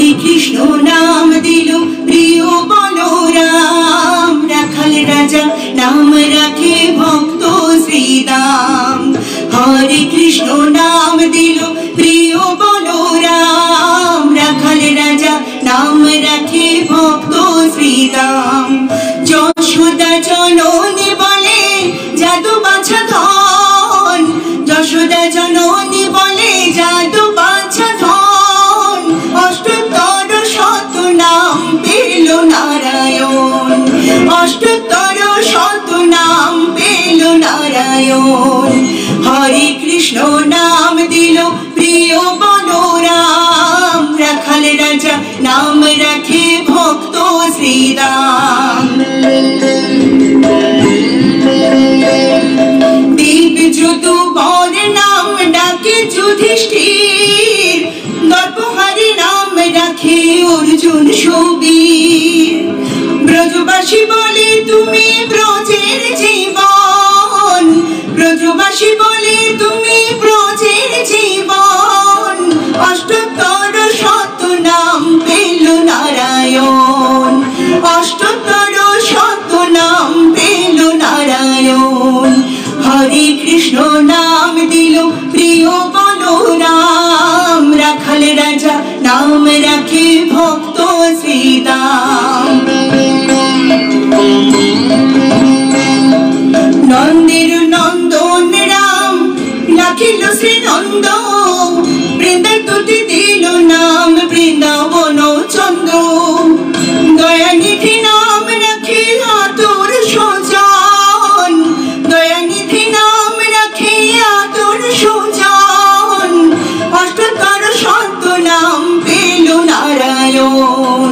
হরে কৃষ্ণ নাম দিল প্রিয় বলরাম, রাখাল রাজা নাম রাখে ভক্ত শ্রীরাম। হরে কৃষ্ণ নাম দিল প্রিয় বলরাম, রাখাল রাজা নাম রাখে ভক্ত শ্রীরাম। যশোদা জননী বলে জাদু বাছা ধন, যশোদা জননী বলে জাদু বাছা ধন, অষ্টতর শত নাম পেল নারায়ণ, অষ্টতর শত নাম পেল নারায়ণ। হরে কৃষ্ণ নাম দিল প্রিয় বলরাম, রাখাল রাজা নাম রাখে ভক্ত শ্রীরাম। দীপ যদুবর নাম ডাকে যুধিষ্ঠির, দর্পহারি নাম রাখে অর্জুন সুবীর। ব্রজবাসী বলে তুমি ব্রজের জীবন, ব্রজবাসী বলে তুমি ব্রজের জীবন, অষ্টতর শত নাম পেল নারায়ণ, অষ্টতর শত নাম পেল নারায়ণ। হরে কৃষ্ণ নাম দিল প্রিয় বলরাম, রাখাল রাজা নাম রাখে ভক্ত শ্রীরাম। নন্দের নন্দন রাম রাখিল শ্রী নন্দ, বৃন্দা তুতি দিল নাম বৃন্দাবন চন্দ্র। দয়ানিধি নাম রাখে আতর সজন, দয়ানিধি নাম রাখে আতর সজন, অষ্টতর শত নাম পেল নারায়ণ,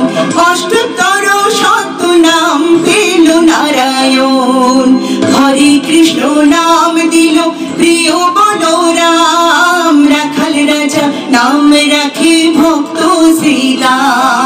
অষ্টতর শত নাম পেল নারায়ণ। হরে কৃষ্ণ নাম দিল প্রিয় বলরাম, রাখাল রাজা নাম রাখে ভক্ত শ্রীরাম।